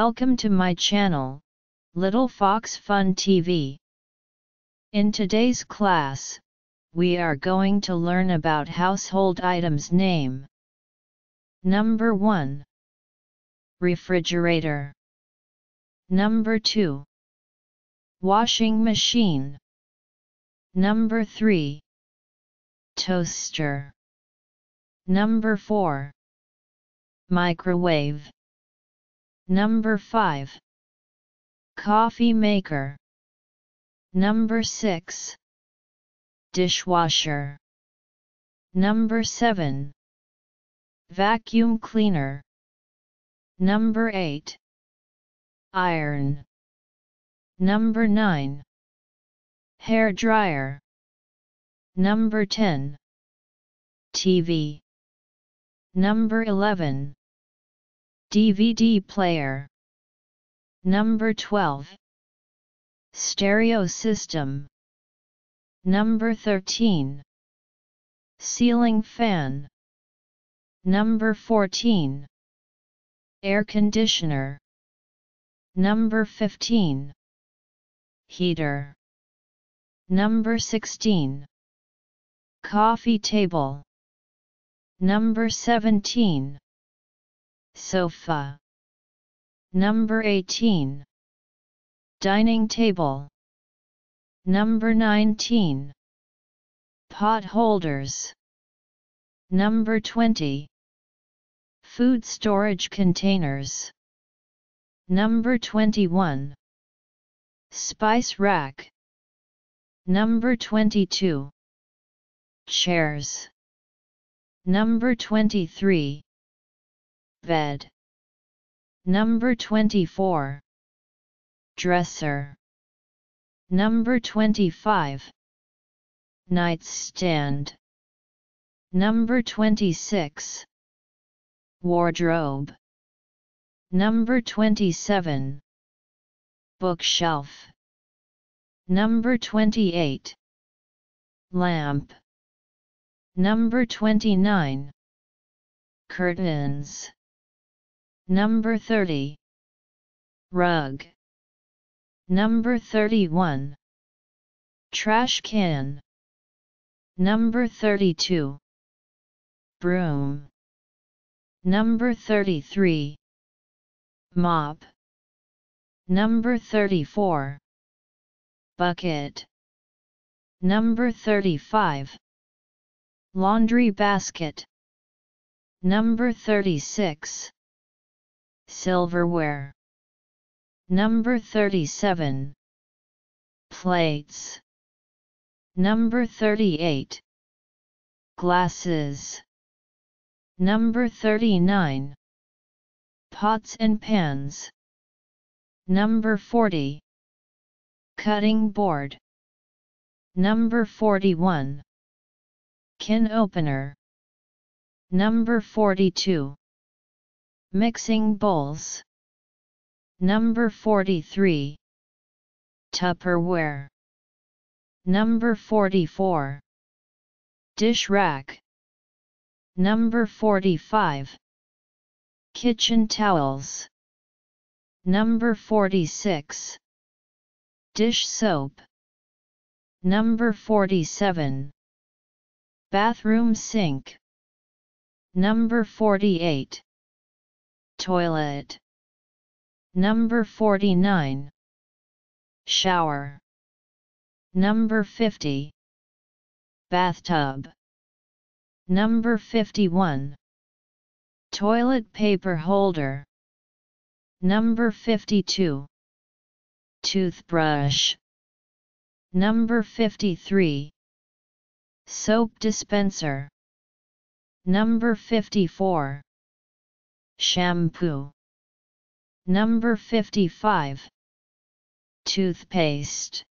Welcome to my channel, Little Fox Fun TV. In today's class, we are going to learn about household items name. Number 1. Refrigerator. Number 2. Washing machine. Number 3. Toaster. Number 4. Microwave. Number 5. Coffee maker. Number 6. Dishwasher. Number 7. Vacuum cleaner. Number 8. Iron. Number 9. Hair dryer. Number 10. TV. Number 11. DVD player. Number 12. Stereo system. Number 13. Ceiling fan. Number 14. Air conditioner. Number 15. Heater. Number 16. Coffee table. Number 17. Sofa. Number 18. Dining table. Number 19. Pot holders. Number 20. Food storage containers. Number 21. Spice rack. Number 22. Chairs. Number 23. Bed. Number 24. Dresser. Number 25. Nightstand. Number 26. Wardrobe. Number 27. Bookshelf. Number 28. Lamp. Number 29. Curtains. Number 30. Rug. Number 31. Trash can. Number 32. Broom. Number 33. Mop. Number 34. Bucket. Number 35. Laundry basket. Number 36. Silverware. Number 37. Plates. Number 38. Glasses. Number 39. Pots and pans. Number 40. Cutting board. Number 41. Can opener. Number 42. Mixing bowls. Number 43. Tupperware. Number 44. Dish rack. Number 45. Kitchen towels. Number 46. Dish soap. Number 47. Bathroom sink. Number 48. Toilet. Number 49. Shower. Number 50. Bathtub. Number 51. Toilet paper holder. Number 52. Toothbrush. Number 53. Soap dispenser. Number 54. Shampoo. Number 55. Toothpaste.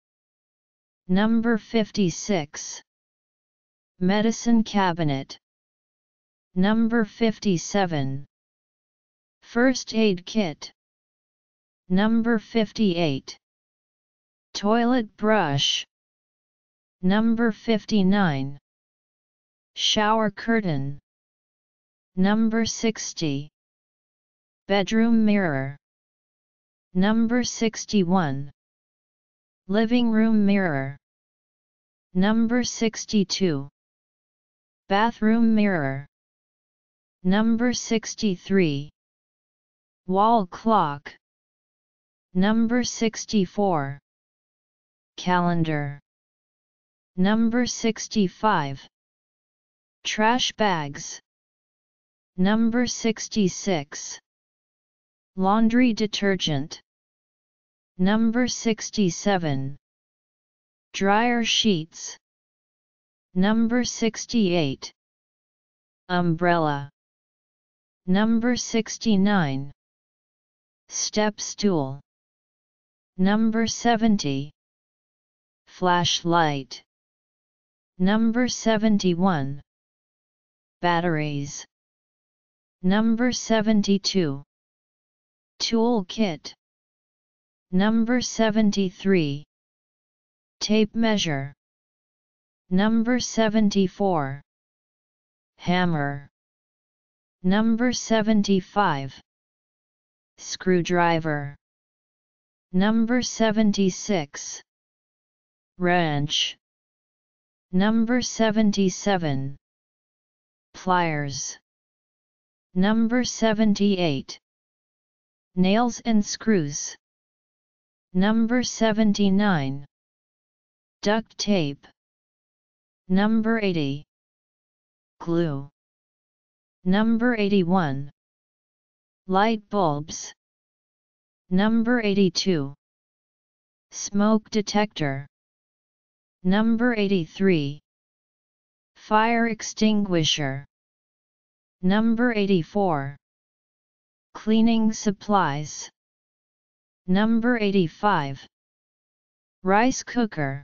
Number 56. Medicine cabinet. Number 57. First aid kit. Number 58. Toilet brush. Number 59. Shower curtain. Number 60. Bedroom mirror. Number 61. Living room mirror. Number 62. Bathroom mirror. Number 63. Wall clock. Number 64. Calendar. Number 65. Trash bags. Number 66. Laundry detergent. Number 67. Dryer sheets. Number 68. Umbrella. Number 69. Step stool. Number 70. Flashlight. Number 71. Batteries. Number 72. Toolkit. Number 73. Tape measure. Number 74. Hammer. Number 75. Screwdriver. Number 76. Wrench. Number 77. Pliers. Number 78. Nails and screws. Number 79. Duct tape. Number 80. Glue. Number 81. Light bulbs. Number 82. Smoke detector. Number 83. Fire extinguisher. Number 84. Cleaning supplies. Number 85. Rice cooker.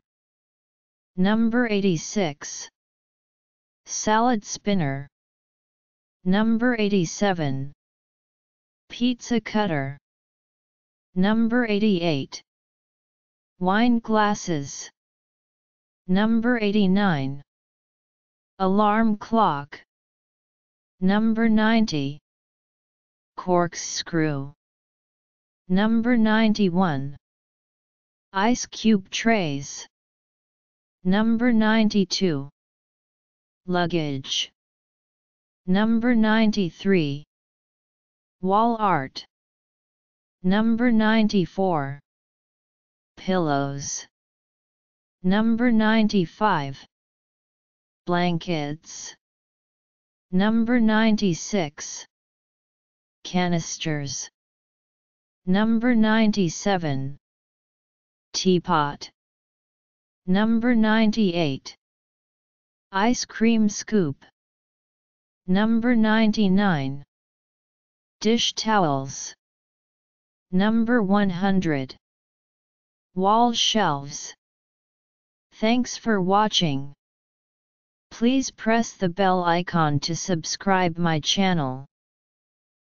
Number 86. Salad spinner. Number 87. Pizza cutter. Number 88. Wine glasses. Number 89. Alarm clock. Number 90. Corkscrew. Number 91. Ice cube trays. Number 92. Luggage. Number 93. Wall art. Number 94. Pillows. Number 95. Blankets. Number 96. Canisters. Number 97. Teapot. Number 98. Ice cream scoop. Number 99. Dish towels. Number 100. Wall shelves. Thanks for watching. Please press the bell icon to subscribe my channel.